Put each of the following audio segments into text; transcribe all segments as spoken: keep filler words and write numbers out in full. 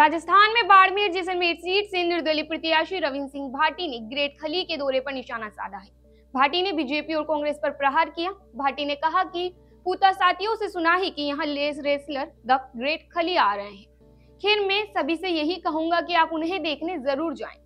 राजस्थान में बाड़मेर जैसलमेर सीट से निर्दलीय प्रत्याशी रविंद्र सिंह भाटी ने ग्रेट खली के दौरे पर निशाना साधा है। भाटी ने बीजेपी और कांग्रेस पर प्रहार किया। भाटी ने कहा कि पूता साथियों से सुना है कि यहाँ लेस रेसलर द ग्रेट खली आ रहे हैं। खैर मैं सभी से यही कहूंगा कि आप उन्हें देखने जरूर जाएं,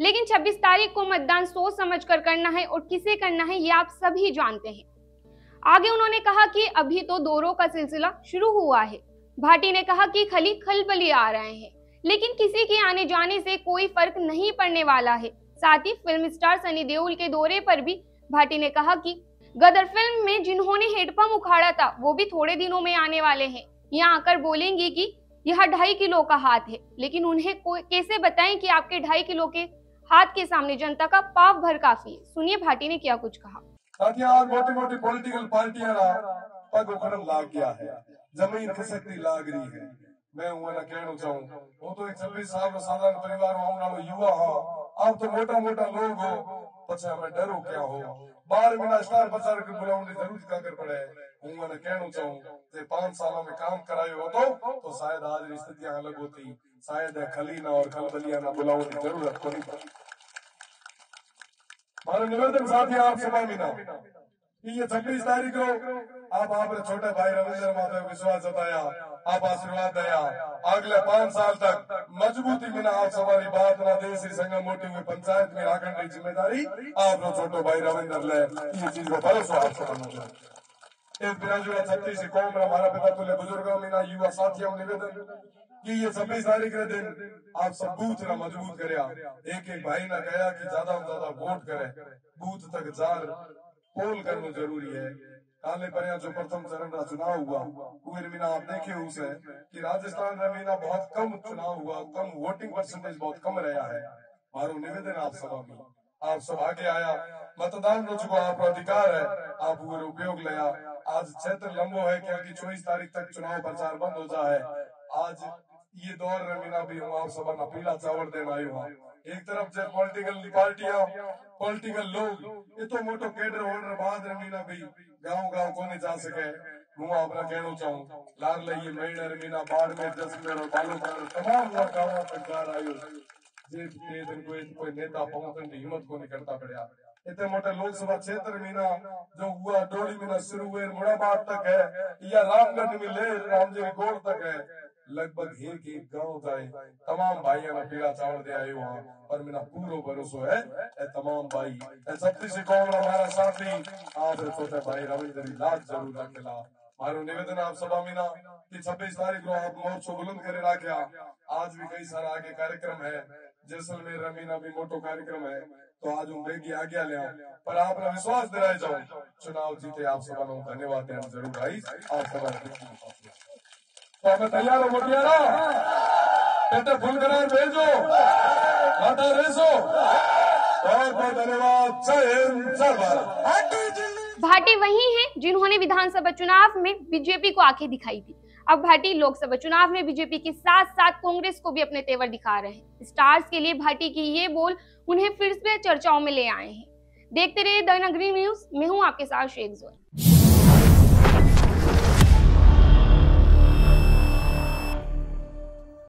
लेकिन छब्बीस तारीख को मतदान सोच समझ कर करना है और किसे करना है ये आप सभी जानते हैं। आगे उन्होंने कहा कि अभी तो दौरों का सिलसिला शुरू हुआ है। भाटी ने कहा कि खली खलबली आ रहे हैं, लेकिन किसी के आने जाने से कोई फर्क नहीं पड़ने वाला है। साथ ही फिल्म स्टार सनी देओल के दौरे पर भी भाटी ने कहा कि गदर फिल्म में जिन्होंने हेडपंप उखाड़ा था वो भी थोड़े दिनों में आने वाले हैं। यहाँ आकर बोलेंगे कि यह ढाई किलो का हाथ है, लेकिन उन्हें कैसे बताएं कि आपके ढाई किलो के हाथ के सामने जनता का पाव भर काफी है। सुनिए भाटी ने क्या कुछ कहा। मोटी मोटी पॉलिटिकल पार्टियां पग उखड़न लाग गया है, जमीन खिसकती लाग रही है। मैं हूं ना कहना चाहूं वो तो एक छब्बीस साल का साधारण परिवार वालों युवा हो, आप तो मोटा मोटा लोग हो, पछा में डरो क्या हो। बार महीना स्टार प्रचार के बुलाने जरूर का कर पड़े हूं ना कहना चाहूं जे पांच सालों में काम कराए हो तो, तो शायद आज स्थितियां अलग होती। शायद खली ना और खलबलिया ना बुलाओ की जरूरत को नहीं पड़ी। हमारा निवेदन साथियों आपसे मांगना ये छब्बीस तारीख को आप आपने छोटे भाई रविंद्र माता को विश्वास जताया, आप आशीर्वाद दिया। अगले पांच साल तक मजबूती बिना आप हमारी बात ना देश संगम मोटी हुई पंचायत में आखिर की जिम्मेदारी आप छोटे भाई रविंद्र ले। ये चीज को भरोसा आपसे बनाना है। इस बिराजुला छत्तीस कौम में हमारा पिता तुल्य बुजुर्गों में ना युवा साथियों निवेदन कि ये छब्बीस तारीख के दिन आप सब बूथ ना मजबूत करे। एक एक भाई ना कहा कि ज्यादा ज्यादा वोट करे, बूथ तक जार पोल करना जरूरी है। काले पर जो प्रथम चरण का चुनाव हुआ पूरे मीना आप देखे उसे कि राजस्थान में मीना बहुत कम चुनाव हुआ, कम वोटिंग परसेंटेज बहुत कम रहा है। हमारा निवेदन आप सभा में आप सब आगे आया मतदान हो चुका, आपका अधिकार है, आप पूरे उपयोग लिया। आज क्षेत्र लंबो है क्योंकि चौबीस तारीख तक चुनाव प्रचार बंद हो जाए। आज ये दौर रमीना भी हूँ आप सबा पीला चावल देना आयु हुआ। एक तरफ जब पॉलिटिकल पार्टियां पॉलिटिकल लोग ये तो मोटो कैडर होने बाद रमीना भी गांव गांव को नहीं जा सके। हूँ अपना कहना चाहूँ लाल लही मेड़ रमीना बाड़मेर जैसलमेर और बालोद तमाम गाँव सरकार आयो कोई नेता पहुंचने की हिम्मत को नहीं करता पड़ा। इतने मोटे लोकसभा क्षेत्र मीना जो हुआ डोली मीना शुरू हुए मुरादाबाद तक है या रामगढ़ में ले रामजी गोड़ तक है, लगभग एक एक गांव जाए तमाम भाइयों ने पीला चावल दे आए वहाँ और मेरा पूरा भरोसा है ए तमाम भाई छत्तीस कौम हमारा साथी आप छोटे भाई रविंद्र लाज जरूर रखेला। मारो निवेदन आप सभा मीना की छब्बीस तारीख को आप मोर्चो बुलंद करे रखा। आज भी कई सारा आगे कार्यक्रम है, जैसलमेर रमीना भी मोटो कार्यक्रम है, तो आज उम्मीद की आज्ञा लिया पर आप विश्वास दिलाए जाओ चुनाव जीते। आप सभा को धन्यवाद देना जरूर भाई। आप सभा तो हमें तैयार हो मोटिया ना पेटे फूल करार भेजो माता रेसो बहुत बहुत धन्यवाद। जय हिंद जय भारत। भाटी वही हैं जिन्होंने विधानसभा चुनाव में बीजेपी को आंखें दिखाई थी। अब भाटी लोकसभा चुनाव में बीजेपी के साथ साथ कांग्रेस को भी अपने तेवर दिखा रहे हैं। स्टार्स के लिए भाटी की ये बोल उन्हें फिर से चर्चाओं में ले आए हैं। देखते रहे द नगरी न्यूज, मैं हूँ आपके साथ शेख जोर।